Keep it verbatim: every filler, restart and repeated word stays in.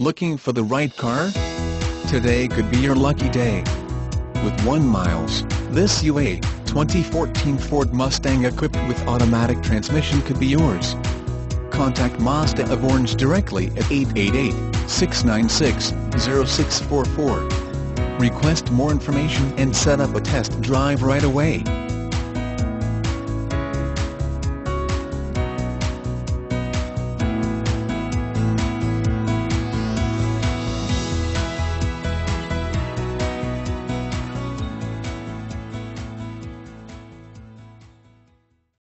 Looking for the right car? Today could be your lucky day. With one miles, this U eight, twenty fourteen Ford Mustang equipped with automatic transmission could be yours. Contact Mazda of Orange directly at eight eight eight, six nine six, zero six four four. Request more information and set up a test drive right away.